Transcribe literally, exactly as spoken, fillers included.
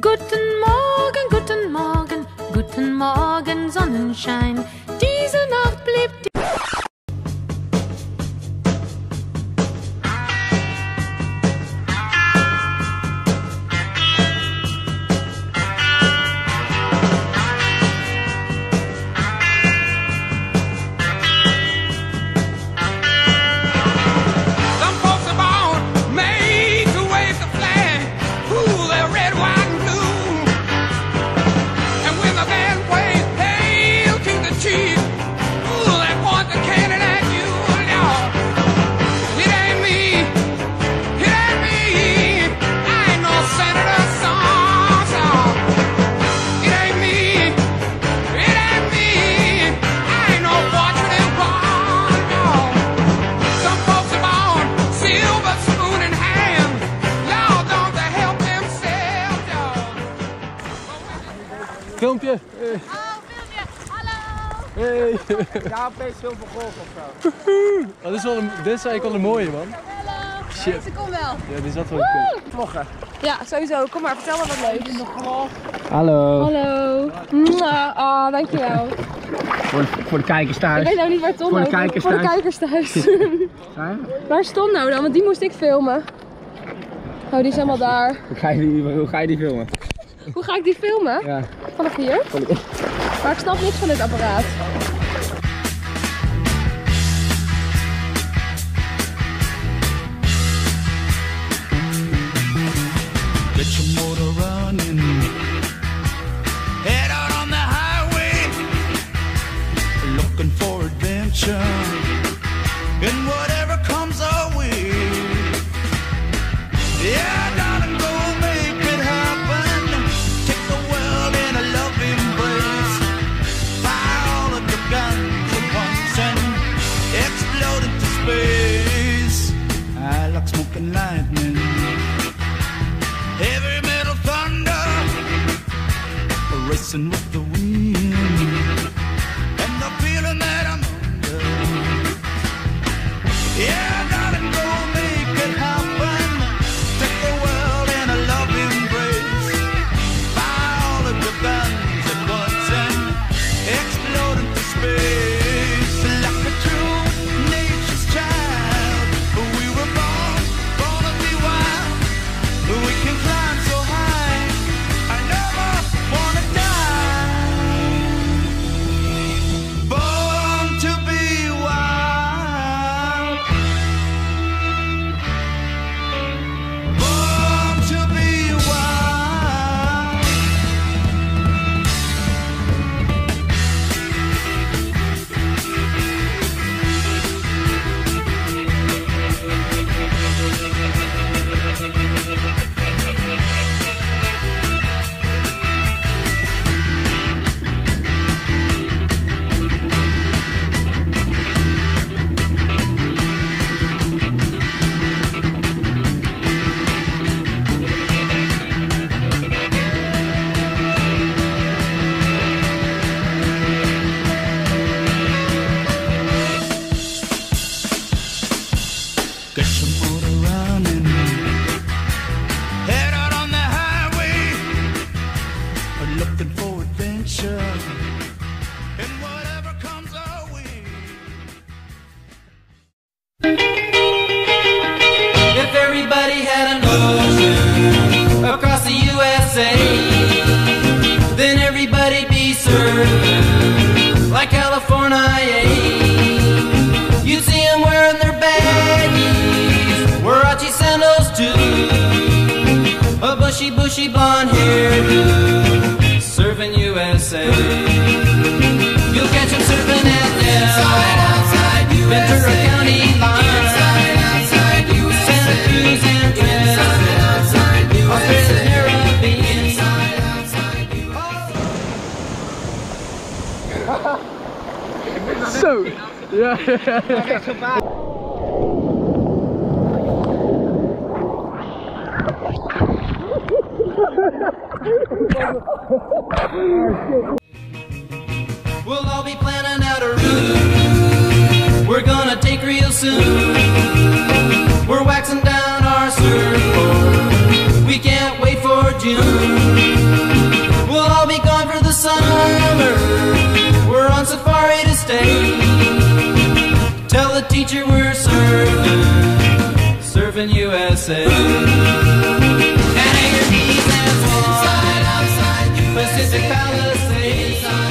Guten Morgen, guten Morgen, guten Morgen, Sonnenschein. Diese Nacht blieb die... Filmpje. Hey. Oh, filmpje. Hallo. Hey. Ja, opeens veel vervolg of zo. Oh, dit is wel een, dit is eigenlijk wel een mooie, man. Hallo. Shit. Ja, ze komt wel. Ja, die zat wel goed. Vloggen. Ja, sowieso. Kom maar, vertel me wat leuks. Hallo. Hallo. Ah, dankjewel. Voor, voor de kijkers thuis. Ik weet nou niet waar Tom over is. Voor de kijkers thuis. Waar is Tom nou dan? Want die moest ik filmen. Oh, die is helemaal daar. Hoe ga je die, hoe ga je die filmen? Hoe ga ik die filmen? Ja. Vanaf hier? Maar ik snap niks van dit apparaat. Get your motor running. Head out on the highway. Looking for adventure. And whatever comes our way. Yeah, darling, go make it happen. I like smoking lightning, heavy metal thunder, racing with the wind, and the feeling that I'm under. Yeah, darling, go make it happen. Take the world in a loving embrace. Buy all of your guns and guns and explode into space. Like California, you'd see them wearing their baggies, Warachi sandals too, a bushy, bushy blonde hairdo, surfing U S A. You'll catch them surfing at them, outside, outside U S A, Ventura County line, inside, outside U S A, Santa Cruz and inside, outside U S A. Zo! Ja, ja, ja. We'll all be planning out a route. We're gonna take real soon. We're waxing down our surfboard. We can't wait for June. teacher, we're surfing, surfing U S A. And hang your knees and slide outside Pacific Palisades.